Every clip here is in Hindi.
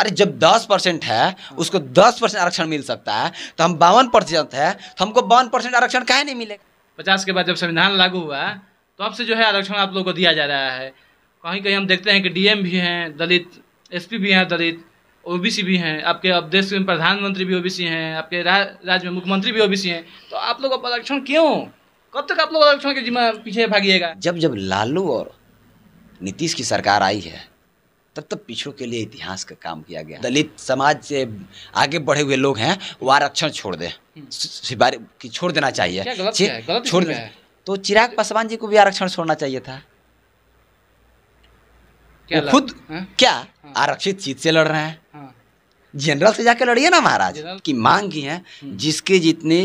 अरे जब 10% है उसको 10% आरक्षण मिल सकता है तो हम 52% है तो हमको 52% आरक्षण काहे नहीं मिलेगा। 50 के बाद जब संविधान लागू हुआ तो अब से जो है आरक्षण आप लोगों को दिया जा रहा है। कहीं कहीं हम देखते हैं कि डीएम भी हैं दलित, एसपी भी हैं दलित, ओबीसी भी हैं आपके, अब देश के प्रधानमंत्री भी ओबीसी हैं आपके, राज्य में मुख्यमंत्री भी ओबीसी हैं, तो आप लोग अब आरक्षण क्यों, कब तक आप लोग आरक्षण के जिम्मा पीछे भागिएगा। जब जब लालू और नीतीश की सरकार आई है तब तब पिछड़ों के लिए इतिहास का काम किया गया। दलित समाज से आगे बढ़े हुए लोग हैं वो आरक्षण छोड़ दें, सिफारिश छोड़ देना चाहिए, गलत छोड़ दें। तो चिराग पासवान जी को भी आरक्षण छोड़ना चाहिए था, वो खुद क्या आरक्षित सीट से लड़ रहे हैं। जनरल से जाकर लड़िए ना महाराज, की मांग की है जिसके जितनी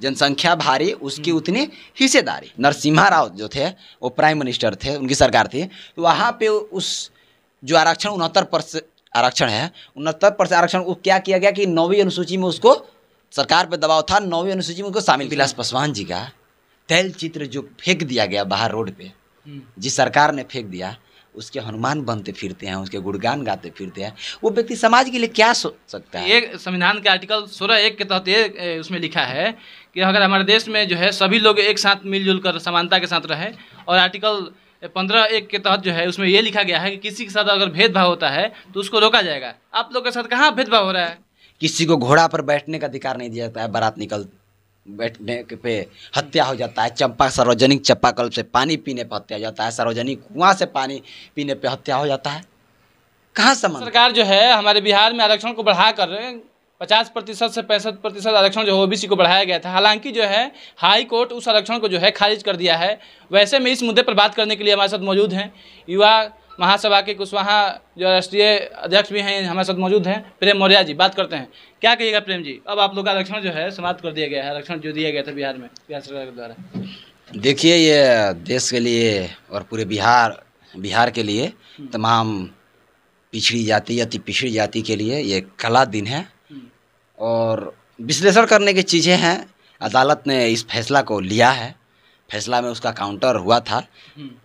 जनसंख्या भारी उसकी उतनी हिस्सेदारी। नरसिम्हा राव जो थे वो प्राइम मिनिस्टर थे, उनकी सरकार थी, तो वहाँ पे उस जो आरक्षण 69% आरक्षण है, 69% आरक्षण वो क्या किया गया कि 9वीं अनुसूची में उसको सरकार पे दबाव था, 9वीं अनुसूची में उसको शामिल। विलास पासवान जी का तैल चित्र जो फेंक दिया गया बाहर रोड पे, जिस सरकार ने फेंक दिया उसके हनुमान बनते फिरते हैं, उसके गुणगान गाते फिरते हैं, वो व्यक्ति समाज के लिए क्या सोच सकता है। एक संविधान के आर्टिकल 16(1) के तहत ये उसमें लिखा है कि अगर हमारे देश में जो है सभी लोग एक साथ मिलजुल कर समानता के साथ रहें, और आर्टिकल 15(1) के तहत जो है उसमें ये लिखा गया है कि किसी के साथ अगर भेदभाव होता है तो उसको रोका जाएगा। आप लोग के साथ कहाँ भेदभाव हो रहा है। किसी को घोड़ा पर बैठने का अधिकार नहीं दिया जाता है, बारात निकल बैठने पे हत्या हो जाता है, चंपा सार्वजनिक चंपाकल से पानी पीने पर हत्या हो जाता है, सार्वजनिक कुआं से पानी पीने पे हत्या हो जाता है। कहाँ समझ। सरकार जो है हमारे बिहार में आरक्षण को बढ़ाकर 50% से 65% आरक्षण जो है ओबीसी को बढ़ाया गया था, हालांकि जो है हाई कोर्ट उस आरक्षण को जो है खारिज कर दिया है। वैसे में इस मुद्दे पर बात करने के लिए हमारे साथ मौजूद हैं युवा महासभा के कुशवाहा जो राष्ट्रीय अध्यक्ष भी हैं, हमारे साथ मौजूद हैं प्रेम मौर्या जी। बात करते हैं, क्या कहिएगा प्रेम जी, अब आप लोग का आरक्षण जो है समाप्त कर दिया गया है, आरक्षण जो दिया गया था बिहार में बिहार सरकार के द्वारा। देखिए ये देश के लिए और पूरे बिहार के लिए, तमाम पिछड़ी जाति, अति पिछड़ी जाति के लिए ये काला दिन है और विश्लेषण करने की चीज़ें हैं। अदालत ने इस फैसला को लिया है, फैसला में उसका काउंटर हुआ था।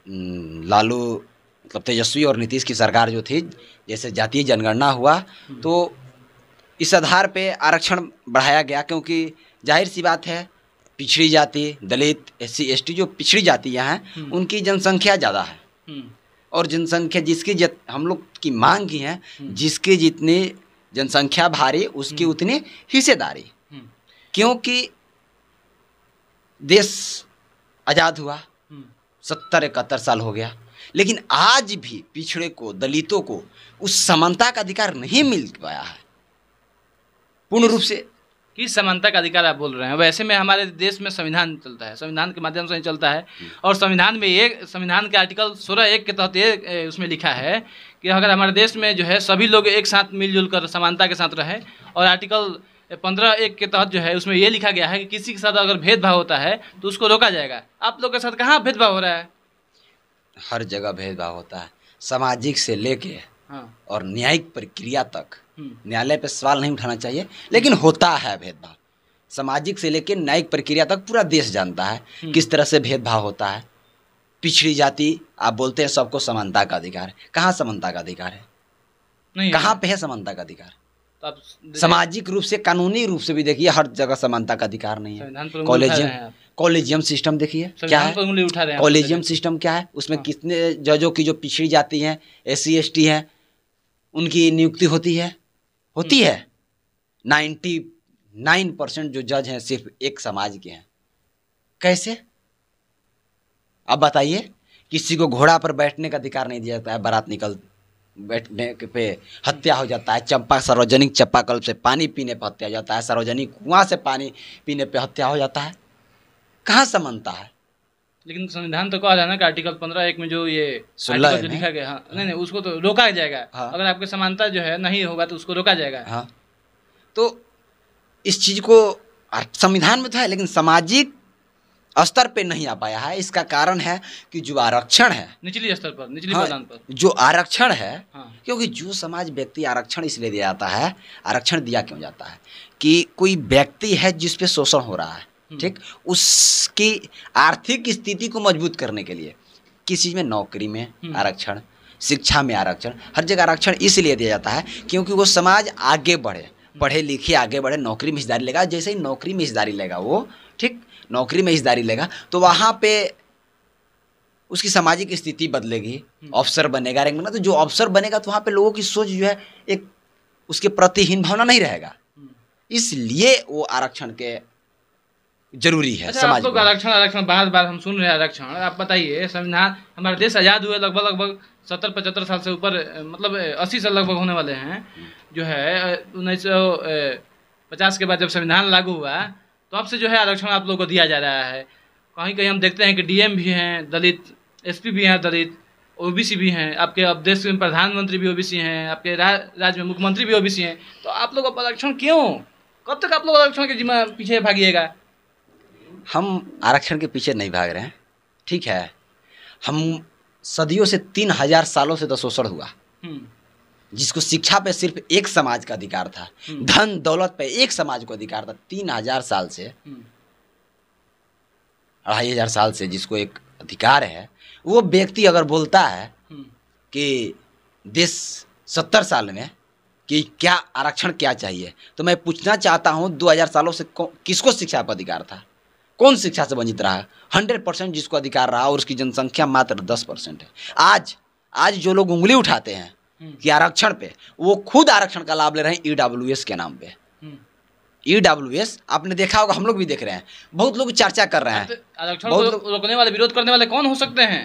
लालू मतलब तेजस्वी और नीतीश की सरकार जो थी, जैसे जातीय जनगणना हुआ तो इस आधार पे आरक्षण बढ़ाया गया, क्योंकि जाहिर सी बात है पिछड़ी जाति, दलित, SC ST जो पिछड़ी जातियाँ हैं उनकी जनसंख्या ज़्यादा है, और जनसंख्या जिसकी हम लोग की मांग की है जिसके जितनी जनसंख्या भारी उसकी उतनी हिस्सेदारी, क्योंकि देश आज़ाद हुआ 70-71 साल हो गया, लेकिन आज भी पिछड़े को, दलितों को उस समानता का अधिकार नहीं मिल पाया है पूर्ण रूप से। किस समानता का अधिकार आप बोल रहे हैं। वैसे में हमारे देश में संविधान चलता है, संविधान के माध्यम से ही चलता है, और संविधान में ये संविधान के आर्टिकल 16(1) के तहत ये उसमें लिखा है कि अगर हमारे देश में जो है सभी लोग एक साथ मिलजुल कर समानता के साथ रहें, और आर्टिकल 15(1) के तहत जो है उसमें ये लिखा गया है कि किसी के साथ अगर भेदभाव होता है तो उसको रोका जाएगा। आप लोग के साथ कहाँ भेदभाव हो रहा है। हर जगह भेदभाव होता है, सामाजिक से लेके और न्यायिक प्रक्रिया तक। न्यायालय पे सवाल नहीं उठाना चाहिए, लेकिन होता है भेदभाव। सामाजिक से लेके न्यायिक प्रक्रिया तक पूरा देश जानता है किस तरह से भेदभाव होता है। पिछड़ी जाति आप बोलते हैं सबको समानता का अधिकार है, कहाँ समानता का अधिकार है, नहीं कहाँ पे है समानता का अधिकार। सामाजिक रूप से, कानूनी रूप से भी देखिए हर जगह समानता का अधिकार नहीं है। कॉलेजियम सिस्टम देखिए क्या है, कॉलेजियम सिस्टम क्या है, उसमें कितने जजों की जो पिछड़ी जाति हैं, SC ST हैं, उनकी नियुक्ति होती है। 99% जो जज हैं सिर्फ एक समाज के हैं। कैसे आप बताइए। किसी को घोड़ा पर बैठने का अधिकार नहीं दिया जाता है, बारात निकल बैठने पे हत्या हो जाता है, चंपा सार्वजनिक चंपाकल से पानी पीने पर हत्या हो जाता है, सार्वजनिक कुआं से पानी पीने पे हत्या हो जाता है। कहाँ समानता है। लेकिन संविधान तो कहा जाना कि आर्टिकल 15(1) में जो ये 16 जो लिखा गया नहीं उसको तो रोका जाएगा। अगर आपके समानता जो है नहीं होगा तो उसको रोका जाएगा। तो इस चीज़ को संविधान में तो है लेकिन सामाजिक स्तर पे नहीं आ पाया है। इसका कारण है कि जो आरक्षण है निचले स्तर पर, निचले पायदान पर जो आरक्षण है, क्योंकि जो समाज व्यक्ति आरक्षण इसलिए दिया जाता है, आरक्षण दिया क्यों जाता है कि कोई व्यक्ति है जिस पे शोषण हो रहा है, ठीक, उसकी आर्थिक स्थिति को मजबूत करने के लिए किस चीज़ में, नौकरी में आरक्षण, शिक्षा में आरक्षण, हर जगह आरक्षण इसलिए दिया जाता है क्योंकि वो समाज आगे बढ़े, पढ़े लिखे आगे बढ़े, नौकरी में हिस्सेदारी लेगा। जैसे ही नौकरी में हिस्सेदारी लेगा वो, ठीक, नौकरी में हिस्सेदारी लेगा तो वहाँ पे उसकी सामाजिक स्थिति बदलेगी, अफसर बनेगा, रैंक बनेगा। तो जो अफसर बनेगा तो वहाँ पे लोगों की सोच जो है एक उसके प्रति हीन भावना नहीं रहेगा, इसलिए वो आरक्षण के जरूरी है। अच्छा, समाज लोग आरक्षण बार हम सुन रहे हैं आरक्षण। आप बताइए, संविधान, हमारा देश आज़ाद हुए लगभग 70-75 साल से ऊपर, मतलब 80 साल लगभग होने वाले हैं। जो है 1950 के बाद जब संविधान लागू हुआ तो आपसे जो है आरक्षण आप लोगों को दिया जा रहा है। कहीं कहीं हम देखते हैं कि डीएम भी हैं दलित, एसपी भी हैं दलित, ओबीसी भी हैं आपके, अब देश में प्रधानमंत्री भी ओबीसी हैं आपके, राज्य में मुख्यमंत्री भी ओबीसी हैं। तो आप लोग अब आरक्षण क्यों, कब तक आप लोग आरक्षण के जिम्मा पीछे भागिएगा? हम आरक्षण के पीछे नहीं भाग रहे हैं, ठीक है। हम सदियों से, 3000 सालों से तो शोषण हुआ, जिसको शिक्षा पे सिर्फ एक समाज का अधिकार था, धन दौलत पे एक समाज को अधिकार था। 3000 साल से, 2500 साल से जिसको एक अधिकार है, वो व्यक्ति अगर बोलता है कि देश 70 साल में कि क्या आरक्षण क्या चाहिए, तो मैं पूछना चाहता हूँ 2000 सालों से किसको शिक्षा पर अधिकार था, कौन शिक्षा से वंचित रहा? 100% जिसको अधिकार रहा, और उसकी जनसंख्या मात्र 10% है। आज जो लोग उंगली उठाते हैं कि आरक्षण पे, वो खुद आरक्षण का लाभ ले रहे हैं ईडब्ल्यूएस के नाम पे। ईडब्ल्यूएस आपने देखा होगा, हम लोग भी देख रहे हैं, बहुत लोग चर्चा कर रहे हैं। आरक्षण को रोकने वाले, विरोध करने वाले कौन हो सकते हैं?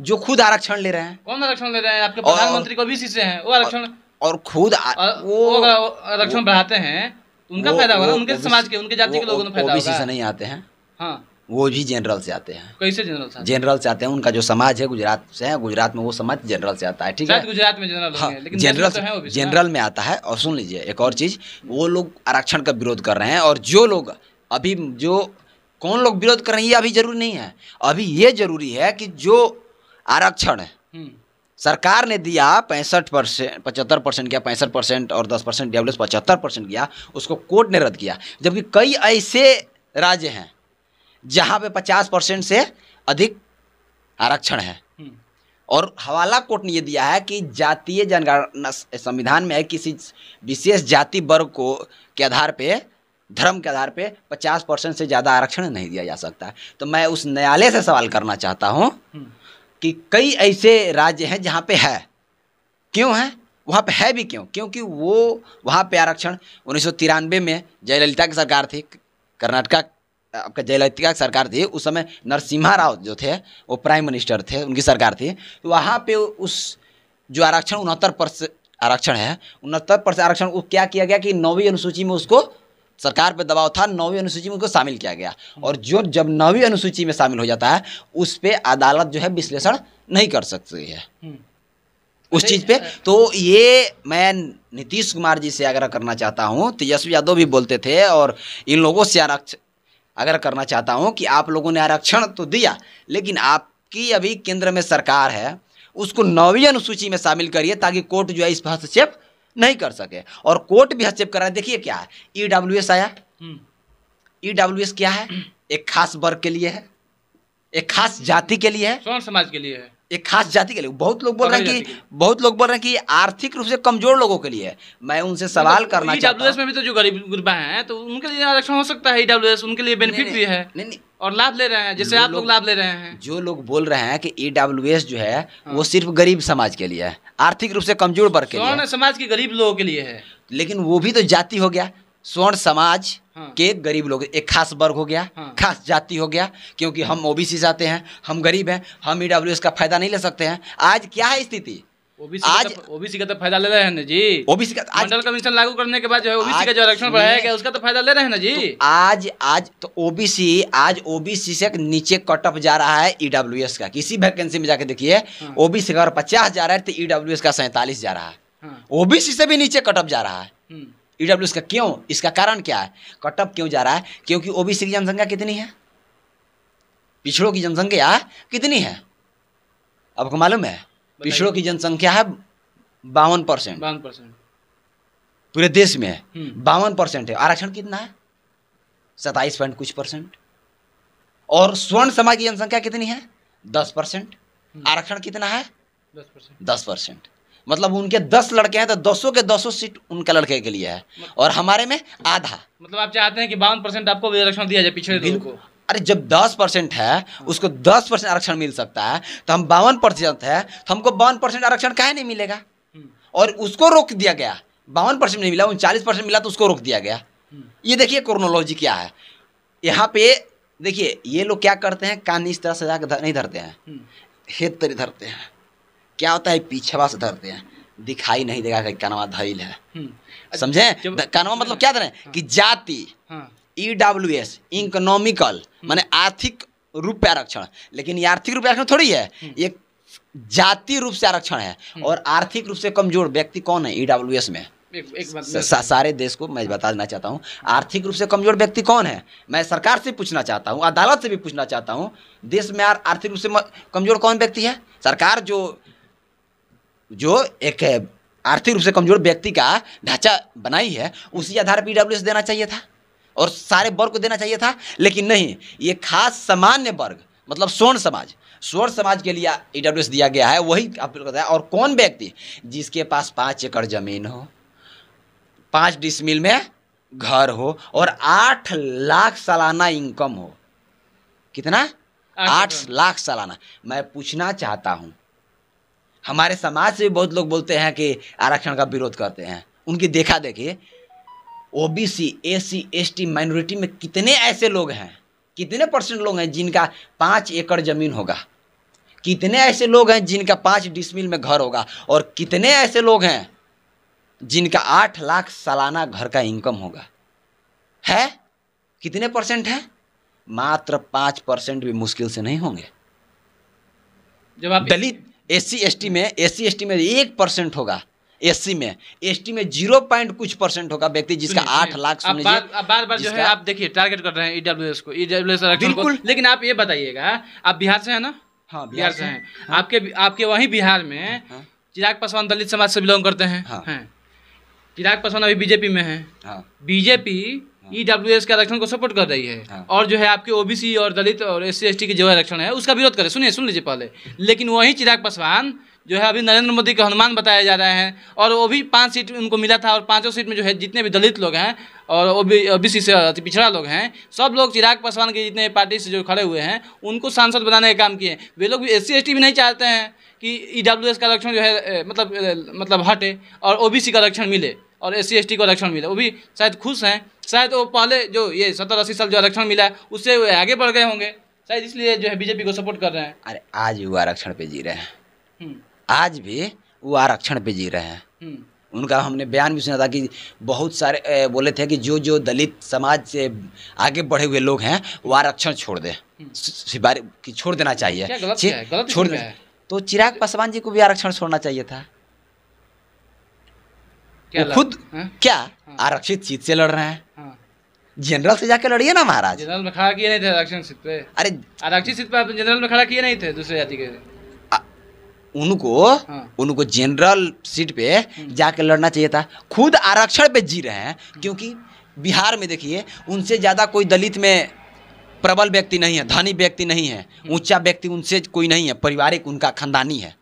जो खुद आरक्षण ले रहे हैं। कौन आरक्षण ले रहे हैं? आपके प्रधानमंत्री को भी शीशे हैं, वो आरक्षण और खुद वो आरक्षण बढ़ाते हैं, उनका फायदा होगा, उनके समाज के, उनके जाति के लोगों को फायदा होगा। ओबीसी से नहीं आते हैं, हाँ, वो भी जनरल से आते हैं। कैसे जनरल से आते हैं? उनका जो समाज है गुजरात से है, गुजरात में वो समाज जनरल से आता है, ठीक है, गुजरात में जनरल, हाँ, लेकिन जनरल में आता है। और सुन लीजिए एक और चीज़, वो लोग आरक्षण का विरोध कर रहे हैं, और जो लोग अभी, जो कौन लोग विरोध कर रहे हैं ये अभी जरूरी नहीं है। अभी ये जरूरी है कि जो आरक्षण सरकार ने दिया 65%, 75% किया, 65% और 10% डब्ल्यूएस 75% किया, उसको कोर्ट ने रद्द किया। जबकि कई ऐसे राज्य हैं जहाँ पे 50% से अधिक आरक्षण है, और हवाला कोर्ट ने ये दिया है कि जातीय जनगणना संविधान में है, किसी विशेष जाति वर्ग को के आधार पे, धर्म के आधार पे 50% से ज़्यादा आरक्षण नहीं दिया जा सकता है। तो मैं उस न्यायालय से सवाल करना चाहता हूँ कि कई ऐसे राज्य हैं जहाँ पे है, क्यों है वहाँ पे, है भी क्यों? क्योंकि वो वहाँ पे आरक्षण 1993 में जयललिता की सरकार थी, कर्नाटका आपका जयललिता की सरकार थी, उस समय नरसिम्हा राव जो थे वो प्राइम मिनिस्टर थे, उनकी सरकार थी। तो वहाँ पे उस जो आरक्षण 69% आरक्षण है, 69% आरक्षण वो क्या किया गया कि 9वीं अनुसूची में उसको, सरकार पे दबाव था, 9वीं अनुसूची में उसको शामिल किया गया। और जो जब 9वीं अनुसूची में शामिल हो जाता है उस पे अदालत जो है विश्लेषण नहीं कर सकती है उस चीज़ पे। तो ये मैं नीतीश कुमार जी से आग्रह करना चाहता हूँ, तेजस्वी यादव भी बोलते थे, और इन लोगों से आग्रह करना चाहता हूँ कि आप लोगों ने आरक्षण तो दिया, लेकिन आपकी अभी केंद्र में सरकार है, उसको 9वीं अनुसूची में शामिल करिए ताकि कोर्ट जो है इस पर हस्तक्षेप नहीं कर सके। और कोर्ट भी हस्तक्षेप कर रहा है। देखिए क्या है, ईडब्ल्यूएस आया। ईडब्ल्यूएस क्या है? एक खास वर्ग के लिए है, एक खास जाति के लिए है, सौर समाज के लिए है, एक खास जाति के लिए। बहुत लोग बोल रहे हैं कि आर्थिक रूप से कमजोर लोगों के लिए। मैं उनसे सवाल करना चाहता हूं, ईडब्ल्यूएस में भी तो जो गरीब गुरबा हैं तो उनके लिए आरक्षण हो सकता है। ईडब्ल्यूएस उनके लिए बेनिफिट भी है और लाभ ले रहे हैं, जैसे आप लोग लाभ ले रहे हैं। जो लोग बोल रहे हैं कि ईडब्ल्यूएस जो है वो सिर्फ गरीब समाज के लिए है, आर्थिक रूप से कमजोर वर्ग के लिए, समाज के गरीब लोगों के लिए है, लेकिन वो भी तो जाति हो गया, स्वर्ण समाज के गरीब लोग एक खास वर्ग हो गया, खास जाति हो गया, क्योंकि हम ओबीसी से आते हैं, हम गरीब हैं, हम ईडब्ल्यूएस का फायदा नहीं ले सकते हैं। आज क्या है स्थिति? आज ओबीसी का तो फायदा ले रहे हैं ना जी, ओबीसी का मंडल कमीशन लागू करने के बाद जो है ओबीसी का जो आरक्षण बढ़ाया गया उसका तो फायदा ले रहे हैं ना जी। तो आज तो ओबीसी से नीचे कट ऑफ जा रहा है ईडब्ल्यूएस का। किसी वैकेंसी में जाके देखिए, ओबीसी का 50 जा रहा है तो ईडब्ल्यूएस का 47 जा रहा है, ओबीसी से भी नीचे कट ऑफ जा रहा है ईडब्ल्यूएस का। क्यों? इसका कारण क्या है? कट ऑफ क्यों जा रहा है? क्योंकि ओबीसी की जनसंख्या कितनी है, पिछड़ों की जनसंख्या कितनी है, आपको मालूम है? पिछड़ों की जनसंख्या है 52%, पूरे देश में 52% है। आरक्षण कितना है? 27.% कुछ। और स्वर्ण समाज की जनसंख्या कितनी है? 10%। आरक्षण कितना है? 10%। मतलब उनके 10 लड़के हैं तो 10 के 10 सीट उनके लड़के के लिए है और हमारे में आधा। मतलब आप चाहते हैं कि 52% आपको आरक्षण दिया जाए पिछड़े लोगों को? अरे जब 10% है उसको 10% आरक्षण मिल सकता है तो हम 52% है तो हमको 52% आरक्षण काहे नहीं मिलेगा? और उसको रोक दिया गया, 52% नहीं मिला, 39% मिला तो उसको रोक दिया गया। ये देखिए क्रोनोलॉजी क्या है यहाँ पे। देखिए ये लोग क्या करते हैं, कान इस तरह सजा के नहीं धरते हैं, हेत तरी धरते हैं। क्या होता है पीछे से धरते हैं, दिखाई नहीं देगा कि कानवा धैल है, समझे? कानवा मतलब क्या धरे कि जाति, EWS इकोनॉमिकल माने आर्थिक रूप से आरक्षण। लेकिन ये आर्थिक रूप से आरक्षण थोड़ी है, ये जाति रूप से आरक्षण है। और आर्थिक रूप से कमजोर व्यक्ति कौन है EWS में? सारे देश को मैं बताना चाहता हूँ आर्थिक रूप से कमजोर व्यक्ति कौन है। मैं सरकार से पूछना चाहता हूँ, अदालत से भी पूछना चाहता हूँ, देश में आर्थिक रूप से कमजोर कौन व्यक्ति है? सरकार जो एक आर्थिक रूप से कमजोर व्यक्ति का ढांचा बनाई है उसी आधार पर EWS देना चाहिए था और सारे वर्ग को देना चाहिए था। लेकिन नहीं, ये खास सामान्य वर्ग मतलब स्वर्ण समाज के लिए EWS दिया गया है। वही आप लोग बताया। और कौन व्यक्ति? जिसके पास 5 एकड़ जमीन हो, 5 डिसमिल में घर हो और 8 लाख सालाना इनकम हो। कितना? 8 लाख सालाना। मैं पूछना चाहता हूँ, हमारे समाज से भी बहुत लोग बोलते हैं कि आरक्षण का विरोध करते हैं, उनकी देखा देखिए OBC, AC, ST माइनॉरिटी में कितने ऐसे लोग हैं, कितने % लोग हैं जिनका 5 एकड़ ज़मीन होगा, कितने ऐसे लोग हैं जिनका 5 डिसमिल में घर होगा और कितने ऐसे लोग हैं जिनका 8 लाख सालाना घर का इनकम होगा? है कितने % है? मात्र 5% भी मुश्किल से नहीं होंगे। जब आप दलित SC, ST में 1% होगा, SC में, ST में 0.कुछ% होगा व्यक्ति जिसका 8 लाख। आप बार बार जो है आप देखिए टारगेट कर रहे हैं EWS को, आरक्षण को। लेकिन आप ये बताइएगा, आप बिहार से है ना? हाँ, बिहार से हैं। हाँ। आपके वहीं बिहार में चिराग पासवान दलित समाज से बिलोंग करते हैं। चिराग पासवान अभी बीजेपी में है, बीजेपी EWS के आरक्षण को सपोर्ट कर रही है। हाँ। और जो है आपके OBC और दलित और SC, ST के जो आरक्षण है उसका विरोध करे। सुन लीजिए पहले। लेकिन वही चिराग पासवान जो है अभी नरेंद्र मोदी के हनुमान बताया जा रहे हैं और वो भी 5 सीट उनको मिला था और 5 सीट में जो है जितने भी दलित लोग हैं और OBC से अति पिछड़ा लोग हैं, सब लोग चिराग पासवान के जितने पार्टी से जो खड़े हुए हैं उनको सांसद बनाने का काम किए। वे लोग भी SC, ST भी नहीं चाहते हैं कि EWS का आरक्षण जो है मतलब हटे और OBC का आरक्षण मिले और SC, ST को आरक्षण मिला। वो भी शायद खुश हैं, शायद वो पहले जो ये 70-80 साल जो आरक्षण मिला है उससे वो आगे बढ़ गए होंगे, शायद इसलिए जो है बीजेपी को सपोर्ट कर रहे हैं। अरे आज वो आरक्षण पे जी रहे हैं, आज भी वो आरक्षण पे जी रहे हैं। उनका हमने बयान भी सुना था कि बहुत सारे बोले थे कि जो दलित समाज से आगे बढ़े हुए लोग हैं वो आरक्षण छोड़ दें, सिफारिश की छोड़ देना चाहिए, छोड़ दें। तो चिराग पासवान जी को भी आरक्षण छोड़ना चाहिए था। खुद क्या आरक्षित सीट से लड़ रहे हैं? हाँ। जनरल से जाके लड़िए ना महाराज। जनरल में खड़ा किए नहीं थे आरक्षण सीट पे। अरे आरक्षित सीट पे आप जनरल में खड़ा किए नहीं थे दूसरे जाति के उनको। हाँ। उनको जनरल सीट पे जाके लड़ना चाहिए था। खुद आरक्षण पे जी रहे हैं क्योंकि बिहार में देखिए उनसे ज़्यादा कोई दलित में प्रबल व्यक्ति नहीं है, धनी व्यक्ति नहीं है, ऊंचा व्यक्ति उनसे कोई नहीं है, पारिवारिक उनका खानदानी है,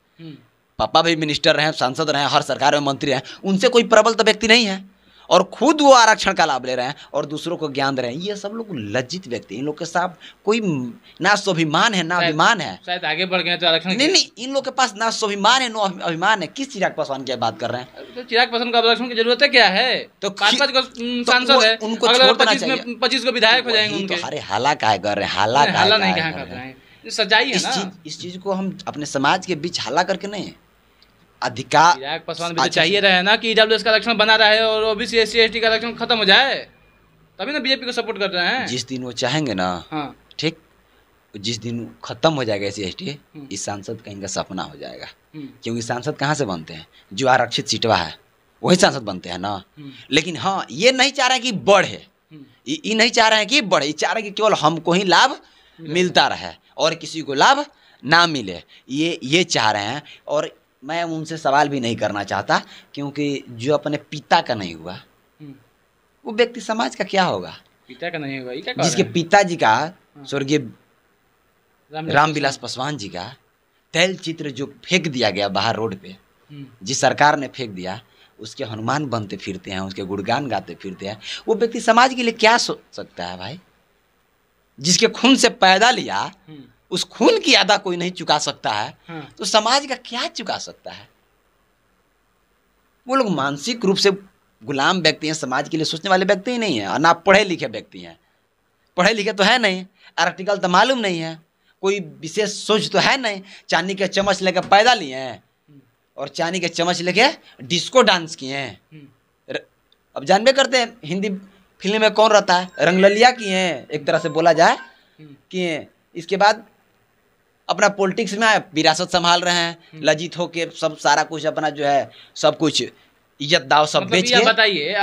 पापा भी मिनिस्टर रहे, सांसद रहे, हर सरकार में मंत्री रहे, उनसे कोई प्रबल तो व्यक्ति नहीं है और खुद वो आरक्षण का लाभ ले रहे हैं और दूसरों को ज्ञान दे रहे हैं। ये सब लोग लज्जित व्यक्ति, इन लोग के साथ कोई ना स्वाभिमान है ना अभिमान है। शायद आगे बढ़ गए तो आरक्षण नहीं, इन लोग के पास ना स्वाभिमान है ना अभिमान है। किस चिराग पासवान की बात कर रहे हैं? तो चिराग पासवान का आरक्षण की जरूरत है क्या है? तो 5-5 सांसद है, उनको 25 को विधायक हो जाएंगे। अरे हाला क्या कर रहे हैं? सजाई है ना इस चीज को। हम अपने समाज के बीच हाला करके नहीं, अधिकार चिराग पासवान भी तो चाहिए रहे ना कि EWS का आरक्षण बना रहा है और OBC, SC, ST का आरक्षण खत्म हो जाए, तभी ना बीजेपी को सपोर्ट कर रहे हैं। जिस दिन वो चाहेंगे ना, हाँ। ठीक जिस दिन खत्म हो जाएगा SC, ST इस सांसद का इनका सपना हो जाएगा क्योंकि सांसद कहाँ से बनते हैं? जो आरक्षित सीटवा है वही सांसद बनते हैं ना। लेकिन हाँ, ये नहीं चाह रहे हैं कि बढ़े, ये नहीं चाह रहे हैं कि बढ़े, चाह रहे हैं कि केवल हमको ही लाभ मिलता रहे और किसी को लाभ ना मिले, ये चाह रहे हैं। और मैं उनसे सवाल भी नहीं करना चाहता क्योंकि जो अपने पिता का नहीं हुआ वो व्यक्ति समाज का क्या होगा? पिता का नहीं हुआ ये क्या कह रहे हैं? जिसके पिताजी का स्वर्गीय रामविलास पासवान जी का तैल चित्र जो फेंक दिया गया बाहर रोड पे, जिस सरकार ने फेंक दिया, उसके हनुमान बनते फिरते हैं, उसके गुणगान गाते फिरते हैं। वो व्यक्ति समाज के लिए क्या सोच सकता है भाई? जिसके खून से पैदा लिया उस खून की अदा कोई नहीं चुका सकता है तो समाज का क्या चुका सकता है? वो लोग मानसिक रूप से गुलाम व्यक्ति हैं, समाज के लिए सोचने वाले व्यक्ति ही नहीं हैं, और ना पढ़े लिखे व्यक्ति हैं। पढ़े लिखे तो है नहीं, आर्टिकल तो मालूम नहीं है, कोई विशेष सोच तो है नहीं, चांदी के चम्मच लेकर पैदा लिए हैं और चांदी के चम्मच लेके डिस्को डांस किए हैं। अब जानबे करते हैं हिंदी फिल्म में कौन रहता है, रंगललिया किए हैं एक तरह से बोला जाए कि। इसके बाद अपना पॉलिटिक्स में विरासत संभाल रहे हैं, लज्जित होके सब सारा कुछ अपना जो है सब कुछ इज्जत दाव सब मतलब बेच के। बताइए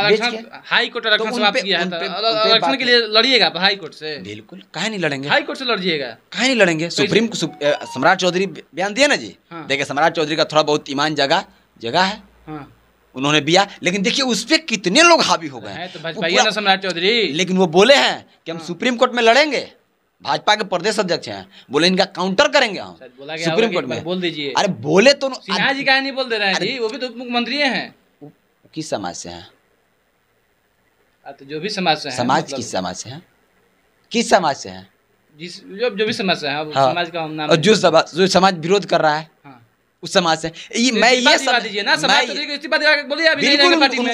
हाई कोर्ट आरक्षण समाप्त किया है, आरक्षण के लिए लड़िएगा हाई कोर्ट से? बिल्कुल, काहे नहीं लड़ेंगे, हाई कोर्ट से लड़िएगा, काहे नहीं लड़ेंगे। सुप्रीम सम्राट चौधरी बयान दिया ना जी, देखिए सम्राट चौधरी का थोड़ा बहुत ईमान जगह है, उन्होंने दिया, लेकिन देखिए उस पर कितने लोग हावी हो गए तो सम्राट चौधरी। लेकिन वो बोले हैं कि हम सुप्रीम कोर्ट में लड़ेंगे, भाजपा के प्रदेश अध्यक्ष हैं, बोले इनका काउंटर करेंगे हम सुप्रीम कोर्ट में। बोल दीजिए, अरे बोले तो सिन्हा जी का नहीं बोल दे रहे हैं जी, वो भी तो मुख्यमंत्री हैं। किस समाज से हैं? तो जो भी समाज से हैं, समाज मतलब किस समाज से हैं, किस समाज से हैं, जिस जो भी समाज से हैं, हाँ। समाज का हम नाम और जो समाज विरोध कर रहा है, हाँ। उस समाज से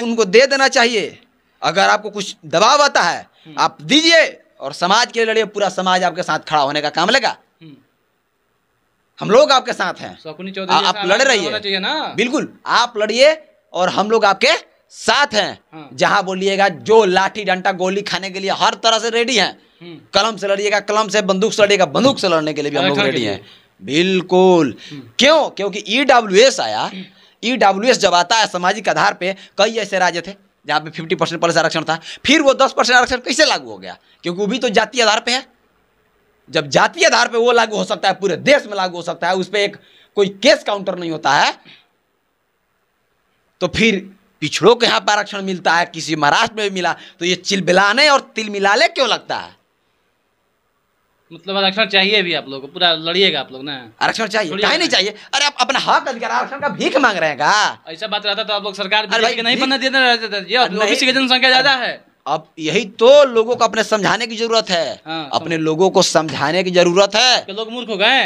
उनको दे देना चाहिए। अगर आपको कुछ दबाव आता है आप दीजिए और समाज के लिए लड़िए, पूरा समाज आपके साथ खड़ा होने का काम लेगा। हम लोग आपके साथ हैं, आप लड़ रही है, बिल्कुल आप लड़िए और हम लोग आपके साथ हैं। हाँ। जहां बोलिएगा, जो लाठी डंडा गोली खाने के लिए हर तरह से रेडी हैं। कलम से लड़िएगा कलम से, बंदूक से लड़िएगा बंदूक से, लड़ने के लिए भी हम लोग रेडी हैं, बिल्कुल। क्यों? क्योंकि ईडब्ल्यूएस आया, ईडब्ल्यूएस जब आता है सामाजिक आधार पे, कई ऐसे राज्य थे जहाँ पे 50% प्लस आरक्षण था, फिर वो 10% आरक्षण कैसे लागू हो गया? क्योंकि वो भी तो जातीय आधार पे है। जब जातीय आधार पे वो लागू हो सकता है, पूरे देश में लागू हो सकता है, उस पर एक कोई केस काउंटर नहीं होता है, तो फिर पिछड़ों के यहाँ पर आरक्षण मिलता है, किसी महाराष्ट्र में भी मिला, तो ये चिलबिलाने और तिल मिलाने क्यों लगता है? मतलब आरक्षण चाहिए भी आप लोगों को, पूरा लड़िएगा आप लोग ना, आरक्षण चाहिए, काहे नहीं चाहिए? अरे आप अपना हक अधिकार आरक्षण का भीख मांग रहे हैं, ऐसा बात रहता तो आप लोग सरकार के नहीं बनने देते रहते। जनसंख्या ज्यादा है, अब यही तो लोगों को अपने समझाने की जरूरत है, अपने लोगों को समझाने की जरूरत है। लोग मूर्ख हो गए,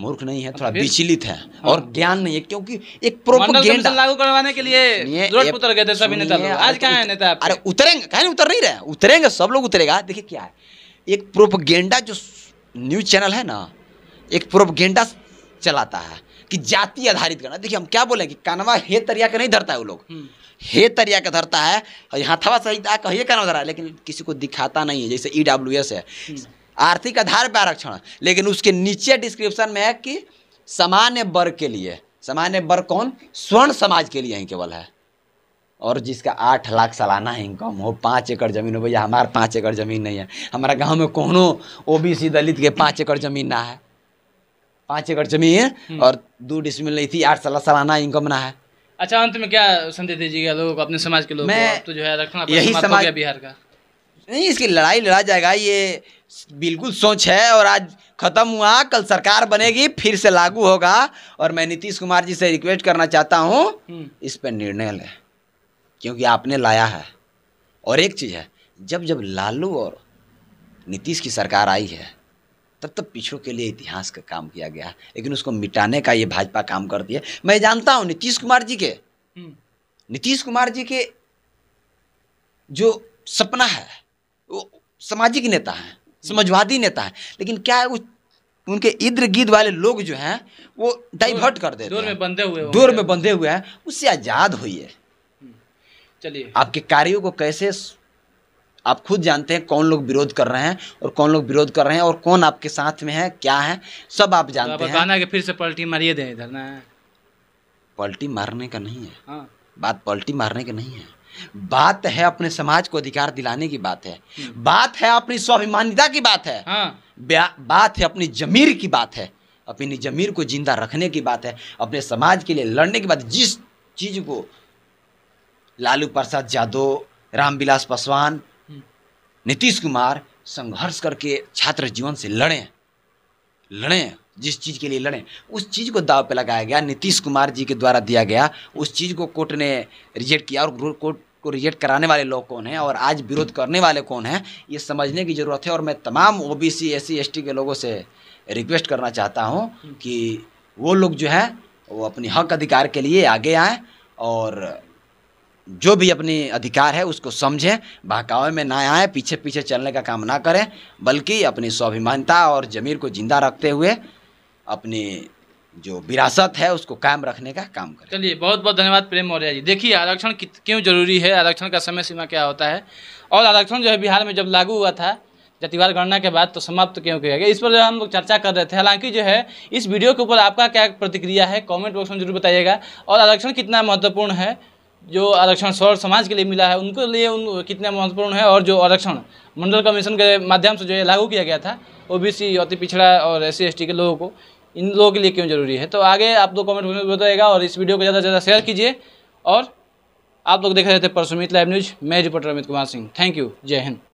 मूर्ख नहीं है, थोड़ा विचलित है और ज्ञान नहीं है, क्योंकि एक प्रोपेगेंडा लागू करवाने के लिए रोड उतर गए थे सभी नेता लोग। आज कहाँ है नेता? अरे उतरेंगे, कहीं उतर नहीं रहे, उतरेंगे, सब लोग उतरेगा। देखिए क्या है, एक प्रोपेगेंडा जो न्यूज चैनल है ना, एक प्रोपेगेंडा चलाता है कि जाति आधारित करना। देखिए हम क्या बोले कि कानवा हे तरिया का नहीं धरता है, वो लोग हे तरिया का धरता है, हाथवा सहित कहिए कानवा धरा है, लेकिन किसी को दिखाता नहीं है। जैसे ईडब्ल्यूएस है, आर्थिक आधार पर आरक्षण, लेकिन उसके नीचे डिस्क्रिप्शन में है कि सामान्य वर्ग के लिए। सामान्य वर्ग कौन? स्वर्ण समाज के लिए ही केवल है, और जिसका 8 लाख सालाना इनकम हो, 5 एकड़ जमीन हो। भैया हमारे 5 एकड़ जमीन नहीं है, हमारा गांव में कोनो ओबीसी दलित के 5 एकड़ जमीन ना है, 5 एकड़ जमीन और 2 डिसमिल नहीं थी, 8 साल सालाना इनकम ना है। अच्छा, अंत में क्या संदेश दीजिएगा लोगों को, अपने समाज के लोगों को? तो जो है रखना यही समाज बिहार का नहीं, इसकी लड़ाई लड़ा जाएगा, ये बिल्कुल सोच है। और आज खत्म हुआ, कल सरकार बनेगी, फिर से लागू होगा। और मैं नीतीश कुमार जी से रिक्वेस्ट करना चाहता हूँ, इस पर निर्णय लें, क्योंकि आपने लाया है। और एक चीज़ है, जब लालू और नीतीश की सरकार आई है तब पिछड़ों के लिए इतिहास का काम किया गया, लेकिन उसको मिटाने का ये भाजपा काम करती है। मैं जानता हूँ नीतीश कुमार जी के जो सपना है, वो सामाजिक नेता है, समाजवादी नेता है, लेकिन क्या है, वो उनके इर्द गिर्द वाले लोग जो हैं वो डाइवर्ट कर देते हैं, डोर में बंधे हुए हैं। उससे आज़ाद होइए। चलिए, आपके कार्यों को कैसे आप खुद जानते हैं, कौन लोग विरोध कर रहे हैं और कौन लोग विरोध कर रहे हैं और कौन आपके साथ में है, क्या है, सब आप जानते हैं। फिर से पलटी मारिए दें, इधर ना पलटी मारने का नहीं है बात, पलटी मारने का नहीं है बात, है अपने समाज को अधिकार दिलाने की बात है, बात है अपनी स्वाभिमानिता की बात है, बात है अपनी जमीर की बात है, अपनी जमीर को जिंदा रखने की बात है, अपने समाज के लिए लड़ने की बात। जिस चीज को लालू प्रसाद यादव, रामविलास पासवान, नीतीश कुमार संघर्ष करके छात्र जीवन से लड़े, लड़ें, जिस चीज़ के लिए लड़ें, उस चीज़ को दाव पे लगाया गया, नीतीश कुमार जी के द्वारा दिया गया। उस चीज़ को कोर्ट ने रिजेक्ट किया, और कोर्ट को रिजेक्ट कराने वाले लोग कौन हैं और आज विरोध करने वाले कौन हैं, ये समझने की ज़रूरत है। और मैं तमाम OBC SC ST के लोगों से रिक्वेस्ट करना चाहता हूँ कि वो लोग जो है वो अपनी हक अधिकार के लिए आगे आएँ और जो भी अपनी अधिकार है उसको समझें, बहकावे में ना आए, पीछे पीछे चलने का काम ना करें, बल्कि अपनी स्वाभिमानता और ज़मीर को जिंदा रखते हुए अपनी जो विरासत है उसको कायम रखने का काम करें। चलिए, बहुत बहुत धन्यवाद प्रेम मौर्य जी। देखिए, आरक्षण क्यों जरूरी है, आरक्षण का समय सीमा क्या होता है, और आरक्षण जो है बिहार में जब लागू हुआ था जातिवार गणना के बाद तो समाप्त क्यों किया गया, इस पर जो हम लोग चर्चा कर रहे थे। हालांकि जो है इस वीडियो के ऊपर आपका क्या प्रतिक्रिया है कॉमेंट बॉक्स में जरूर बताइएगा, और आरक्षण कितना महत्वपूर्ण है, जो आरक्षण सौर समाज के लिए मिला है उनके लिए कितना महत्वपूर्ण है, और जो आरक्षण मंडल कमीशन के माध्यम से जो है लागू किया गया था OBC अति पिछड़ा और SC ST के लोगों को, इन लोगों के लिए क्यों जरूरी है। तो आगे आप लोग कमेंट में बताइएगा, और इस वीडियो को ज़्यादा से ज़्यादा शेयर कीजिए, और आप लोग देख रहे थे परसुमित लाइव न्यूज़। मैं reporter Amit Kumar Singh, thank you, जय हिंद।